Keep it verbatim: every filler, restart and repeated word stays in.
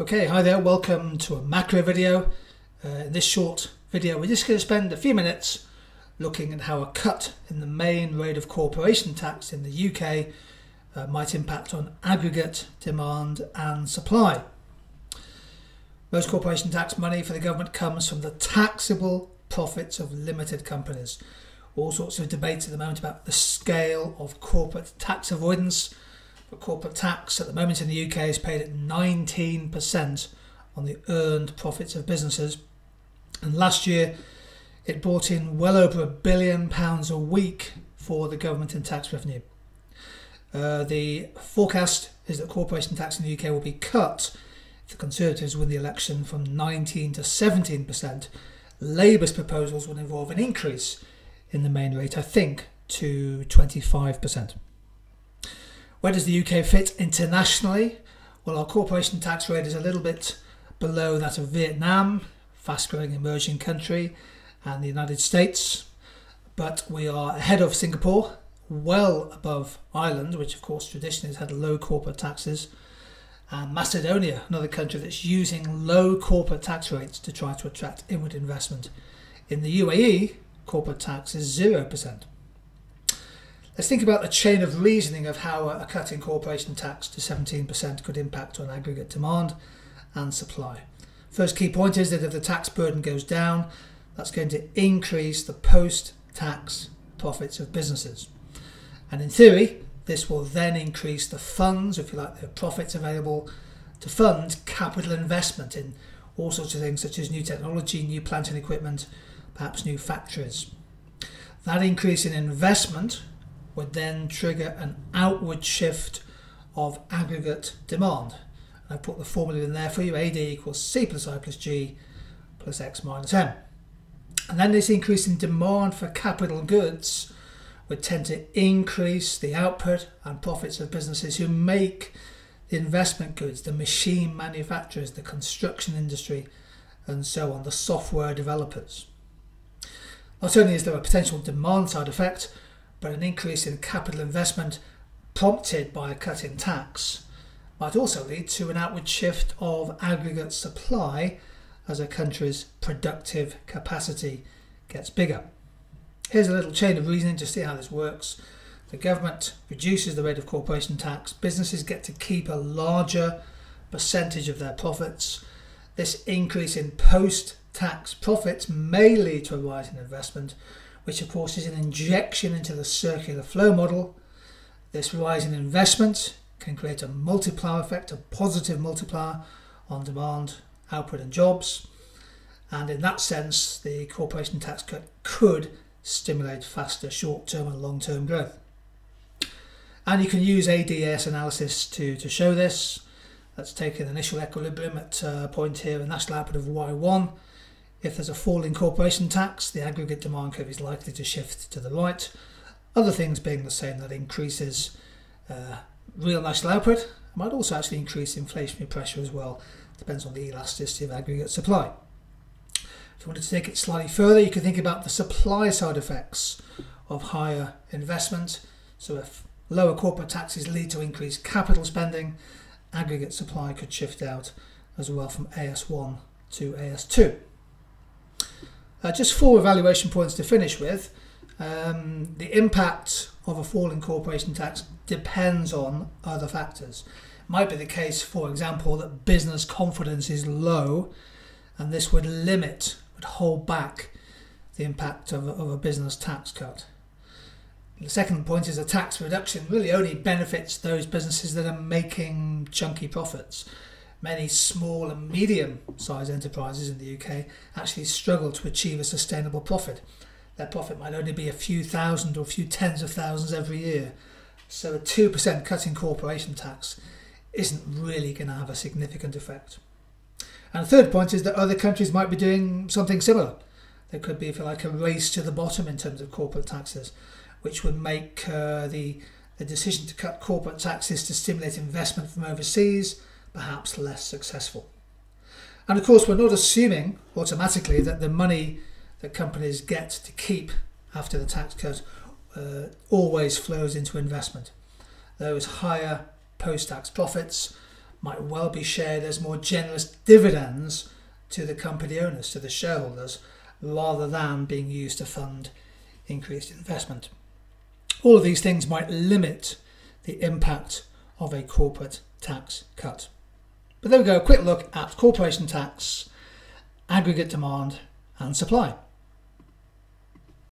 Okay, hi there, welcome to a macro video. Uh, in this short video we're just going to spend a few minutes looking at how a cut in the main rate of corporation tax in the U K uh, might impact on aggregate demand and supply. Most corporation tax money for the government comes from the taxable profits of limited companies. All sorts of debates at the moment about the scale of corporate tax avoidance. But corporate tax at the moment in the U K is paid at nineteen percent on the earned profits of businesses, and last year it brought in well over a billion pounds a week for the government in tax revenue. Uh, the forecast is that corporation tax in the U K will be cut if the Conservatives win the election from nineteen to seventeen percent. Labour's proposals would involve an increase in the main rate, I think, to twenty-five percent. Where does the U K fit internationally? Well, our corporation tax rate is a little bit below that of Vietnam, fast-growing emerging country, and the United States. But we are ahead of Singapore, well above Ireland, which of course traditionally has had low corporate taxes, and Macedonia, another country that's using low corporate tax rates to try to attract inward investment. In the U A E, corporate tax is zero percent. Let's think about the chain of reasoning of how a cut in corporation tax to seventeen percent could impact on aggregate demand and supply. First key point is that if the tax burden goes down, that's going to increase the post-tax profits of businesses. And in theory, this will then increase the funds, if you like, the profits available to fund capital investment in all sorts of things such as new technology, new plant and equipment, perhaps new factories. That increase in investment would then trigger an outward shift of aggregate demand. And I've put the formula in there for you, A D equals C plus I plus G plus X minus M. And then this increase in demand for capital goods would tend to increase the output and profits of businesses who make the investment goods, the machine manufacturers, the construction industry, and so on, the software developers. Not only is there a potential demand side effect, but an increase in capital investment prompted by a cut in tax might also lead to an outward shift of aggregate supply as a country's productive capacity gets bigger. Here's a little chain of reasoning to see how this works. The government reduces the rate of corporation tax. Businesses get to keep a larger percentage of their profits. This increase in post-tax profits may lead to a rise in investment, which of course is an injection into the circular flow model. This rise in investment can create a multiplier effect, a positive multiplier on demand, output and jobs. And in that sense, the corporation tax cut could stimulate faster short-term and long-term growth. And you can use A D-A S analysis to, to show this. Let's take an initial equilibrium at a point here, a national output of Y one. If there's a fall in corporation tax, the aggregate demand curve is likely to shift to the right. Other things being the same, that increases uh, real national output. It might also actually increase inflationary pressure as well. Depends on the elasticity of aggregate supply. If you wanted to take it slightly further, you could think about the supply side effects of higher investment. So if lower corporate taxes lead to increased capital spending, aggregate supply could shift out as well from A S one to A S two. Uh, just four evaluation points to finish with. Um, the impact of a fall in corporation tax depends on other factors. It might be the case, for example, that business confidence is low, and this would limit, would hold back the impact of, of a business tax cut. The second point is a tax reduction really only benefits those businesses that are making chunky profits. Many small and medium-sized enterprises in the U K actually struggle to achieve a sustainable profit. Their profit might only be a few thousand or a few tens of thousands every year. So a two percent cut in corporation tax isn't really going to have a significant effect. And the third point is that other countries might be doing something similar. There could be, if you like, a race to the bottom in terms of corporate taxes, which would make uh, the, the decision to cut corporate taxes to stimulate investment from overseas perhaps less successful. And of course, we're not assuming automatically that the money that companies get to keep after the tax cut uh, always flows into investment. Those higher post-tax profits might well be shared as more generous dividends to the company owners, to the shareholders, rather than being used to fund increased investment. All of these things might limit the impact of a corporate tax cut. But there we go, a quick look at corporation tax, aggregate demand and supply.